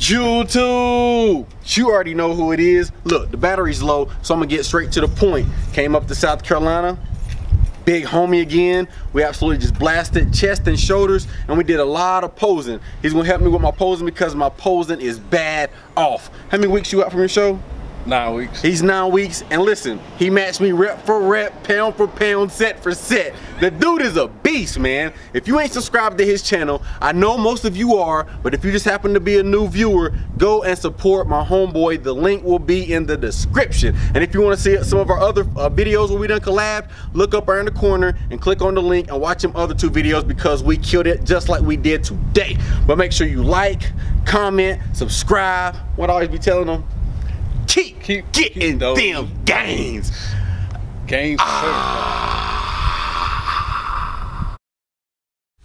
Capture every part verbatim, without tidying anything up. YouTube, you already know who it is. Look, the battery's low, so I'm gonna get straight to the point. Came up to South Carolina, big homie again. We absolutely just blasted chest and shoulders, and we did a lot of posing. He's gonna help me with my posing because my posing is bad off. How many weeks you out from your show? Nine weeks. He's nine weeks, and listen, he matched me rep for rep, pound for pound, set for set. The dude is a beast, man. If you ain't subscribed to his channel, I know most of you are, but if you just happen to be a new viewer, go and support my homeboy. The link will be in the description. And if you want to see some of our other uh, videos where we done collab, look up around the corner and click on the link and watch them other two videos because we killed it just like we did today. But make sure you like, comment, subscribe. What I always be telling them? Keep, keep getting keep them gains. Gains. Ah.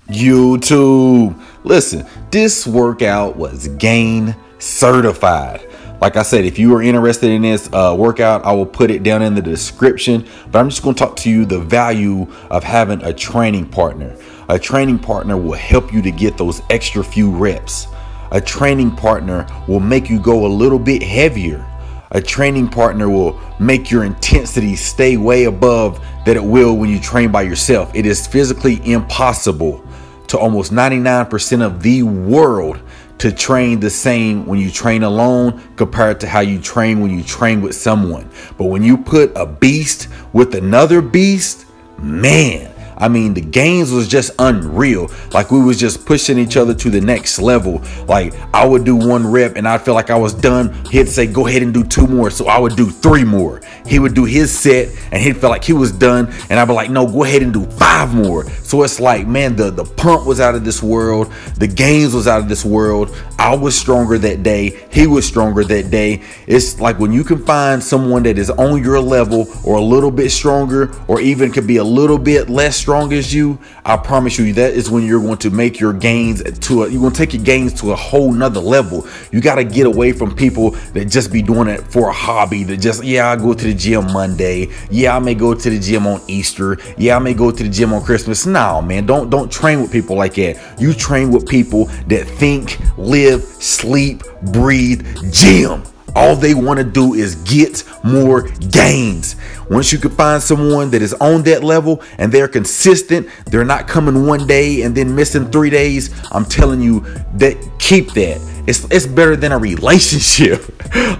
YouTube, listen, this workout was GAIN certified. Like I said, if you are interested in this uh, workout, I will put it down in the description. But I'm just going to talk to you the value of having a training partner. A training partner will help you to get those extra few reps. A training partner will make you go a little bit heavier. A training partner will make your intensity stay way above that it will when you train by yourself. It is physically impossible to almost ninety-nine percent of the world to train the same when you train alone compared to how you train when you train with someone. But when you put a beast with another beast, man, I mean, the gains was just unreal. Like, we was just pushing each other to the next level. Like, I would do one rep and I feel like I was done. He'd say, go ahead and do two more. So I would do three more. He would do his set and he'd feel like he was done. And I'd be like, no, go ahead and do five more. So it's like, man, the, the pump was out of this world. The gains was out of this world. I was stronger that day. He was stronger that day. It's like when you can find someone that is on your level or a little bit stronger or even could be a little bit less strong as you, I promise you that is when you're going to make your gains to a, you're going to take your gains to a whole nother level. You got to get away from people that just be doing it for a hobby, that just, yeah, I go to the gym Monday, yeah, I may go to the gym on Easter, yeah, I may go to the gym on Christmas. Nah, man, don't don't train with people like that. You train with people that think, live, sleep, breathe gym. All they want to do is get more gains. Once you can find someone that is on that level and they're consistent, they're not coming one day and then missing three days, I'm telling you that, keep that. It's, it's better than a relationship.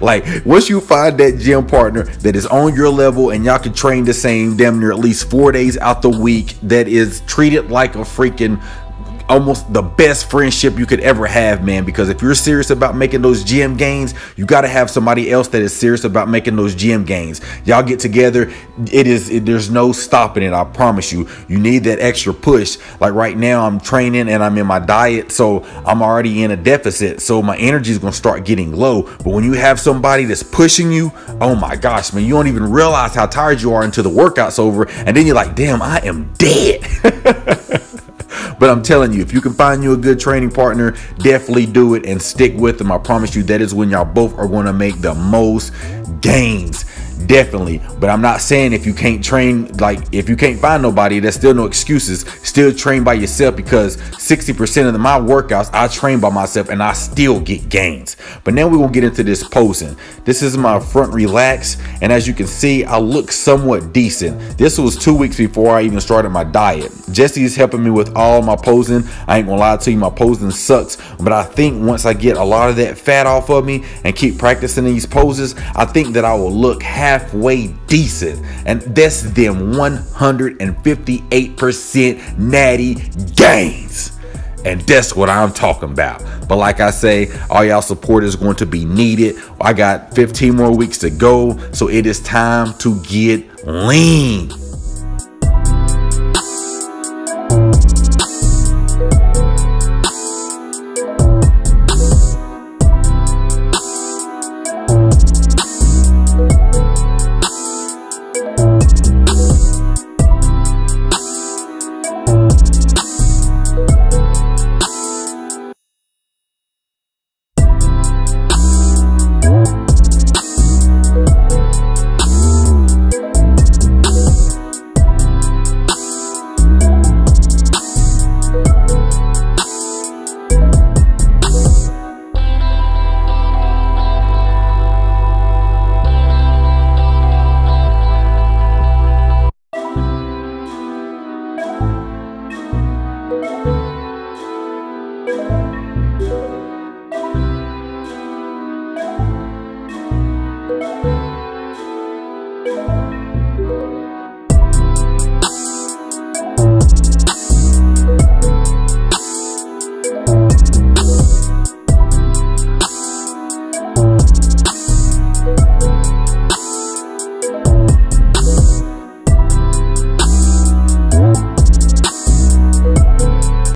Like, once you find that gym partner that is on your level and y'all can train the same damn near at least four days out the week, that is treated like a freaking almost the best friendship you could ever have, man. Because if you're serious about making those gym gains, you got to have somebody else that is serious about making those gym gains. Y'all get together, it is it, there's no stopping it. I promise you, you need that extra push. Like right now, I'm training and I'm in my diet, so I'm already in a deficit, so my energy is going to start getting low. But when you have somebody that's pushing you, oh my gosh, man, you don't even realize how tired you are until the workout's over, and then you're like, damn, I am dead. But I'm telling you, if you can find you a good training partner, definitely do it and stick with them. I promise you that is when y'all both are going to make the most gains. Definitely. But I'm not saying if you can't train, like if you can't find nobody, there's still no excuses. Still train by yourself, because sixty percent of the, my workouts, I train by myself and I still get gains. But now we're going to get into this posing. This is my front relax. And as you can see, I look somewhat decent. This was two weeks before I even started my diet. Jesse is helping me with all my posing. I ain't going to lie to you, my posing sucks. But I think once I get a lot of that fat off of me and keep practicing these poses, I think that I will look happy. Halfway decent, and that's them one hundred fifty-eight percent natty gains, and that's what I'm talking about. But like I say, all y'all support is going to be needed. I got fifteen more weeks to go, so it is time to get lean.